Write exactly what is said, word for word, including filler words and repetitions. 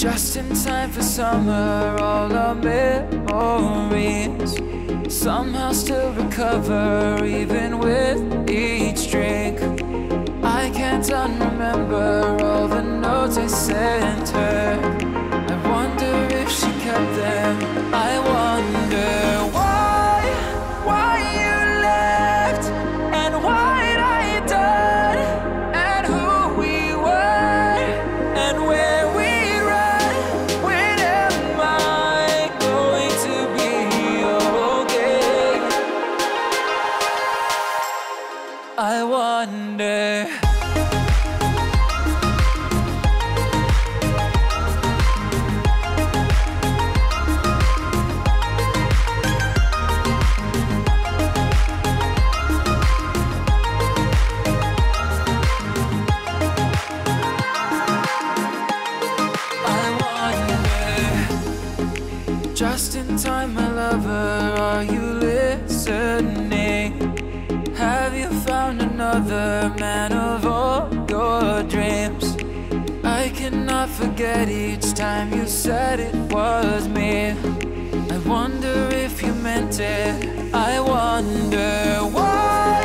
Just in time for summer, all our memories somehow still recover, even with each drink. I can't unremember all the notes I sent her. I wonder if she kept them. I wonder why. I wonder. I wonder. Just in time, my lover, are you listening? Have you found another man of all your dreams? I cannot forget each time you said it was me. I wonder if you meant it. I wonder why.